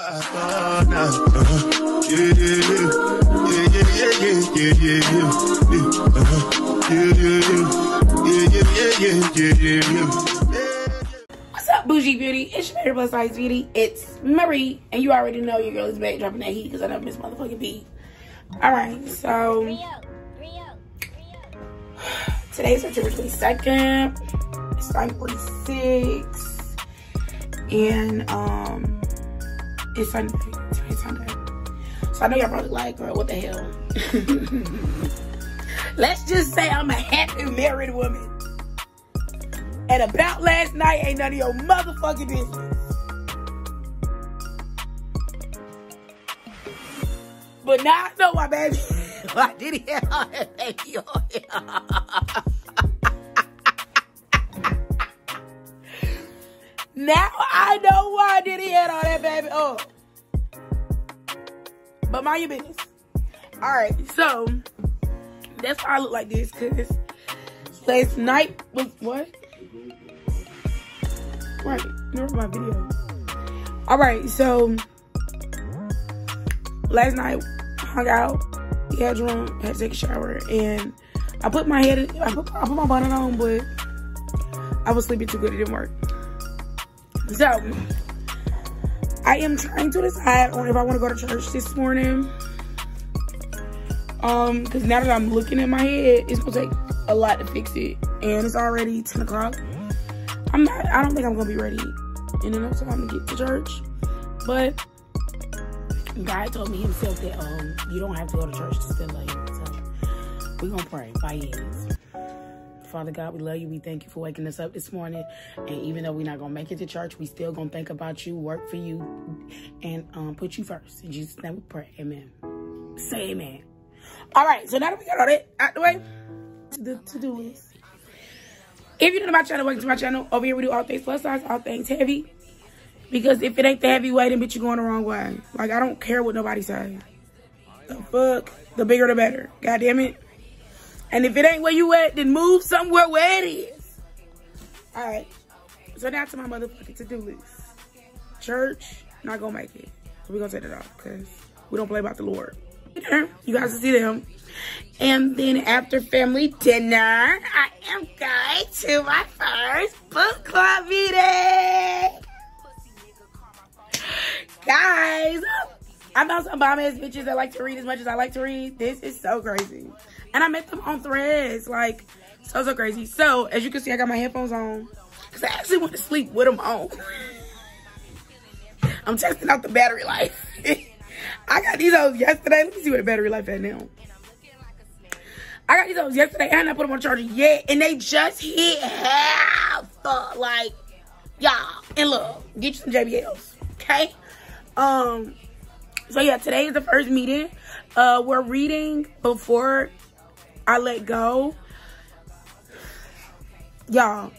What's up, bougie beauty? It's your favorite plus-size beauty. It's Marie, and you already know your girl is back dropping that heat because I know Miss Motherfucking B. All right, so today's September 22nd. It's 9:46. And it's Sunday. Today's Sunday. So I know y'all probably like, girl, what the hell? Let's just say I'm a happy married woman. And about last night ain't none of your motherfucking business. But now I know my baby. Why did he have all that baby on him? Now I know why did he had all that baby up. But mind your business. Alright, so that's why I look like this, cause last night was what? Right, remember my video. Alright, so last night hung out, got drunk, had to take a shower, and I put my head in, I put my bonnet on, but I was sleeping too good, it didn't work. So, I am trying to decide on if I want to go to church this morning. Because now that I'm looking at my head, it's going to take a lot to fix it. And it's already 10 o'clock. I don't think I'm going to be ready in enough time to get to church. But God told me himself that you don't have to go to church to stay late. So, we're going to pray. Father God, we love you. We thank you for waking us up this morning. And even though we're not going to make it to church, we still going to think about you, work for you, and put you first. In Jesus' name we pray. Amen. Say amen. All right, so now that we got all that out the way, to-do list. If you're new to my channel, welcome to my channel. Over here, we do all things plus size, all things heavy. Because if it ain't the heavy way, then bitch, you're going the wrong way. Like, I don't care what nobody says. The fuck? The bigger, the better. God damn it. And if it ain't where you at, then move somewhere where it is. All right. So now to my motherfucking to-do list. Church, not gonna make it. We're gonna take it off because we don't play about the Lord. You guys will see them. And then after family dinner, I am going to my first book club meeting. Guys, I know some bomb-ass bitches that like to read as much as I like to read. This is so crazy. And I met them on Threads, like, so crazy. So, as you can see, I got my headphones on, because I actually went to sleep with them on. I'm testing out the battery life. I got these hoes yesterday. Let me see where the battery life at now. I got these hoes yesterday, and I put them on charger yet, and they just hit half, like, y'all, and look, get you some JBLs, okay? So, yeah, today is the first meeting. We're reading Before I Let Go. Y'all,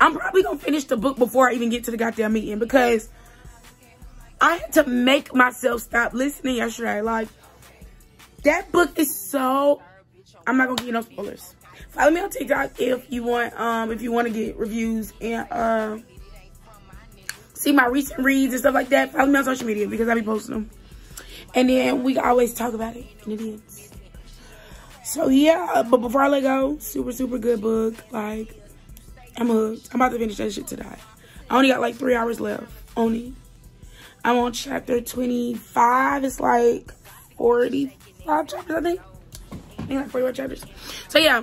I'm probably going to finish the book before I even get to the goddamn meeting because I had to make myself stop listening yesterday. Like, that book is so... I'm not going to give you no spoilers. Follow me on TikTok if you want to get reviews and see my recent reads and stuff like that. Follow me on social media because I be posting them. And then we always talk about it in the ends. So, yeah. But Before I Let Go, super good book. Like, I'm hooked. I'm about to finish that shit today. I only got, like, 3 hours left. Only. I'm on chapter 25. It's, like, 45 chapters, I think. I think, like, 41 chapters. So, yeah.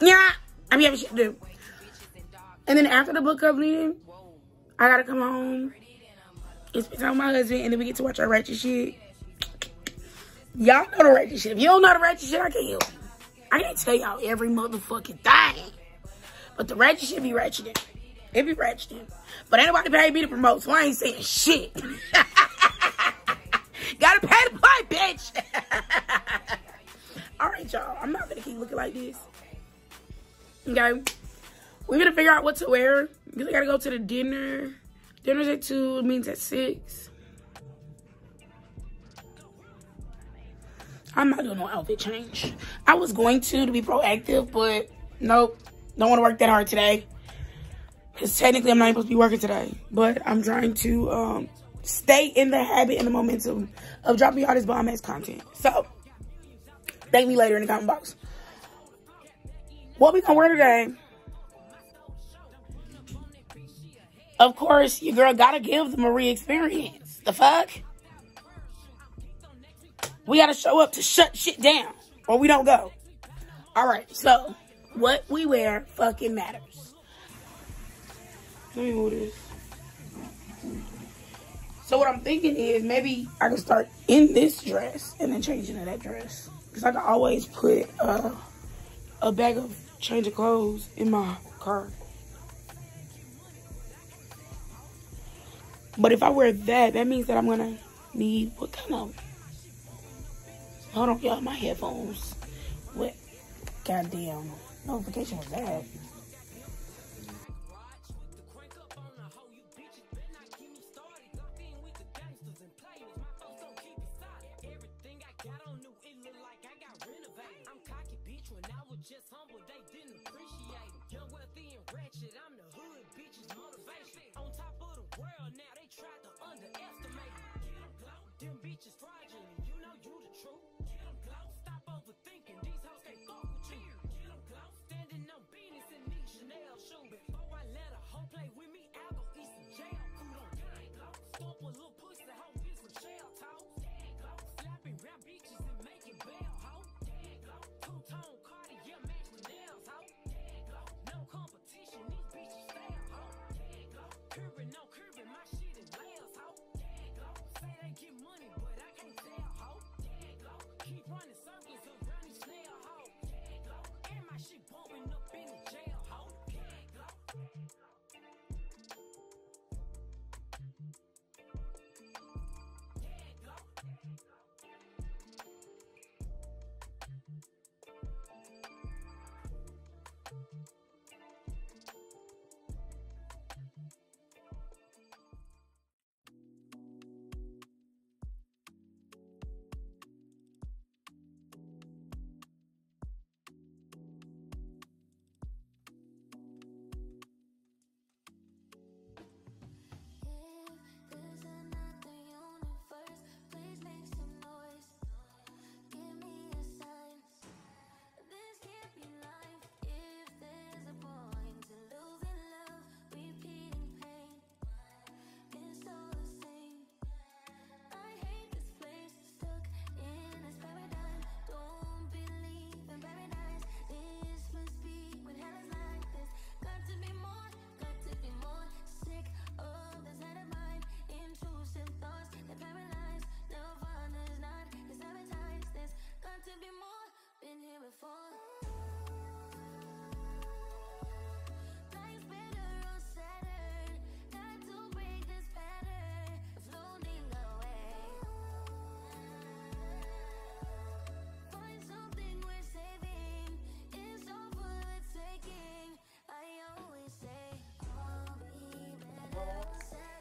Yeah. I mean, having shit to do. And then after the book club meeting, I got to come home and spend time with my husband. And then we get to watch our ratchet shit. Y'all know the ratchet shit. If you don't know the ratchet shit, I can't help you. I can't tell y'all every motherfucking thing. But the ratchet shit be ratcheting. It be ratcheting. But ain't nobody paid me to promote, so I ain't saying shit. Gotta pay to play, bitch. Alright, y'all. I'm not gonna keep looking like this. Okay. We're gonna figure out what to wear. Because I gotta go to the dinner. Dinner's at 2, it means at 6. I'm not doing no outfit change. I was going to be proactive, but nope. Don't want to work that hard today. Because technically, I'm not supposed to be working today. But I'm trying to stay in the habit and the momentum of dropping all this bomb-ass content. So, thank me later in the comment box. What we gonna wear today? Of course, your girl gotta give them a re-experience. The fuck? We gotta show up to shut shit down, or we don't go. Alright, so, what we wear fucking matters. Let me move this. So what I'm thinking is maybe I can start in this dress and then change into that dress. Because I can always put a bag of change of clothes in my car. But if I wear that, that means that I'm going to need what kind of... Hold on, y'all, my headphones. What? Goddamn. Notification was bad.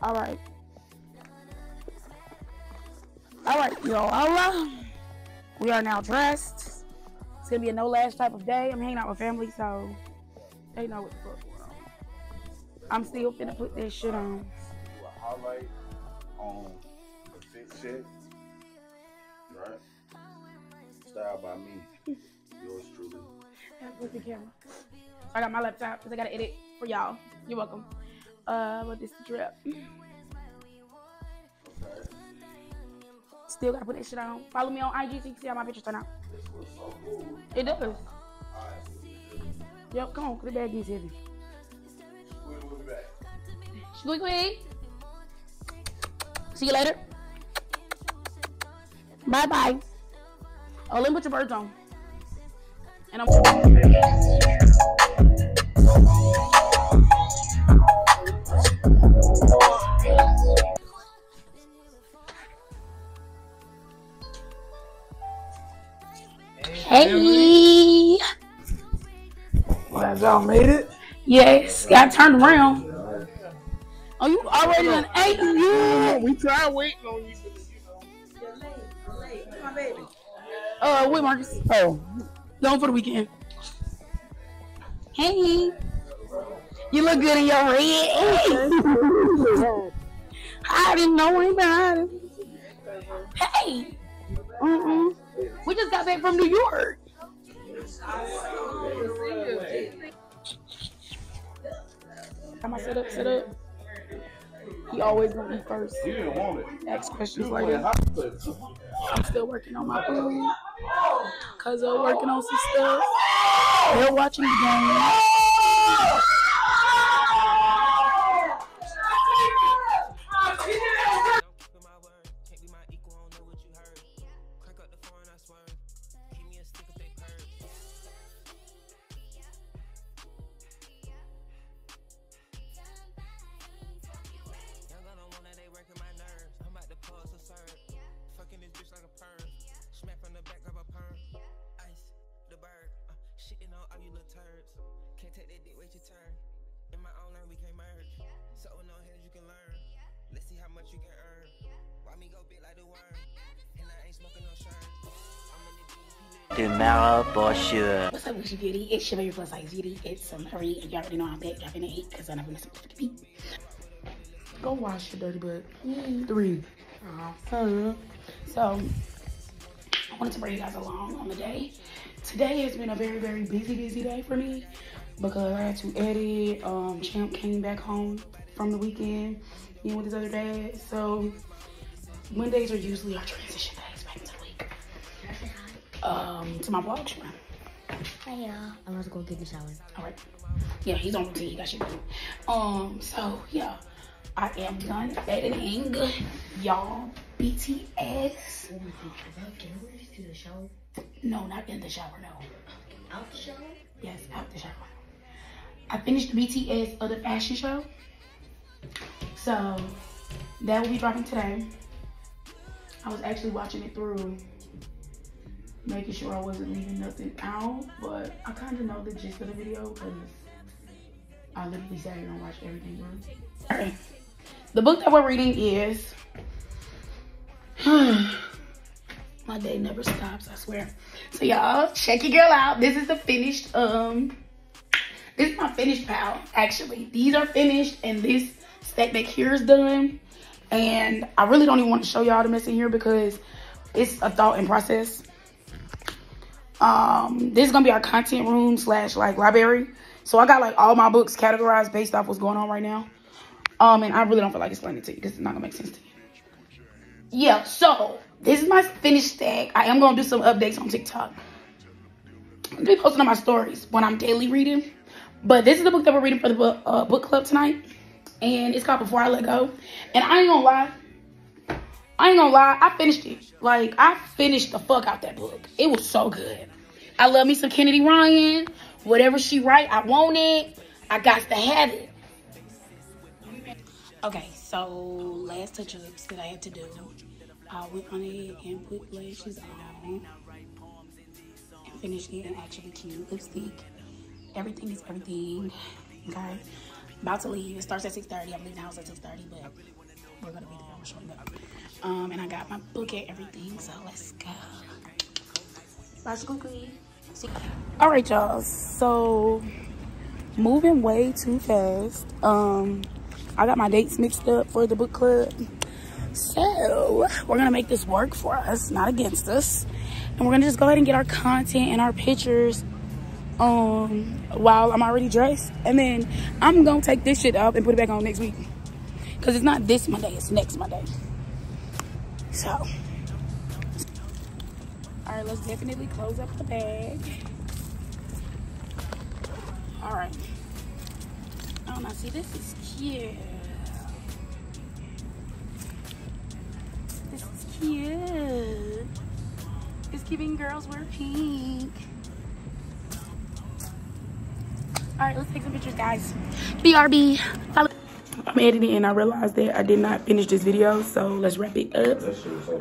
Alright. Alright, yo, hola. We are now dressed. It's gonna be a no-lash type of day. I'm hanging out with family, so they know what the fuck's going on. I'm still finna put this shit on. Do a highlight on the fit shit. Right? Style by me. Yours truly. With the camera. I got my laptop because I gotta edit for y'all. You're welcome. But this drip. Okay. Still gotta put that shit on. Follow me on IG so you can see how my pictures turn out. This looks so cool. It does. All right. Yo, come on, the bag is heavy. We'll be back. Squeaky. See you later. Bye bye. Oh, let me put your birds on. And I'm. Hey! Glad y'all made it? Yes, got turned around. Oh, you already done ate? Yeah, we tried waiting on you. You're late. You're late. Where's my baby? Wait, Marcus. Oh, going for the weekend. Hey! You look good in your red. I didn't know anybody. Hey. Mm-mm. We just got back from New York. Am I set up? Set up? He always gonna be first. You didn't want it. Ask questions like that. I'm still working on my food. Cause I'm working on some stuff. They're watching the game. Tomorrow for sure. What's up, Gucci Beauty? It's your very plus size beauty. It's some hurry, and you already know I'm back dropping an 8 because I'm not gonna sleep with the beat. Go wash your dirty butt. Three. So I wanted to bring you guys along on the day. Today has been a very, very busy day for me because I had to edit. Champ came back home from the weekend, you know, with his other dad. So Mondays are usually our transition days back into the week. To my vlog, Sharon. Hey y'all. I'm about to go get the shower. Alright. Yeah, he's on routine, he got shit. So yeah. I am done editing. Y'all, BTS. Oh my god, is that cameras in the shower? No, not in the shower, no. Out the shower? Yes, out the shower. I finished the BTS other fashion show. So that will be dropping today. I was actually watching it through, making sure I wasn't leaving nothing out, but I kind of know the gist of the video because I literally sat here and watched everything through. All right. The book that we're reading is My Day Never Stops, I swear. So y'all, check your girl out. This is the finished, this is my finished pile, actually. These are finished and this stack back here is done. And I really don't even want to show y'all the mess in here because it's a thought and process. This is gonna be our content room slash like library. So I got like all my books categorized based off what's going on right now. And I really don't feel like explaining it to you because it's not gonna make sense to you. Yeah, so this is my finished stack. I am gonna do some updates on TikTok. I'll be posting on my stories when I'm daily reading. But this is the book that we're reading for the book, book club tonight. And it's called Before I Let Go. And I ain't gonna lie. I finished it. Like, I finished the fuck out that book. It was so good. I love me some Kennedy Ryan. Whatever she write, I want it. I got to have it. Okay, so last touch-ups that I had to do. I went on it and put lashes on. And finished it and actually cute lipstick. Everything is everything. Okay. About to leave. It starts at 6:30. I'm leaving the house at 6:30, but we're gonna be there. I'm showing up. And I got my book and everything, so let's go. Let's go, Queen. All right, y'all. So moving way too fast. I got my dates mixed up for the book club, so we're gonna make this work for us, not against us, and we're gonna just go ahead and get our content and our pictures. While I'm already dressed, and then I'm gonna take this shit up and put it back on next week because it's not this Monday, it's next Monday. So all right, let's definitely close up the bag. All right. Oh, now see, this is cute. This is cute. It's giving girls wear pink. All right, let's take some pictures, guys. BRB. I'm editing and I realized that I did not finish this video, so let's wrap it up.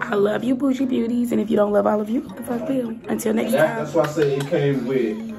I love you, bougie beauties, and if you don't love all of you, what the fuck, feel? Until next time. That's why I said it came with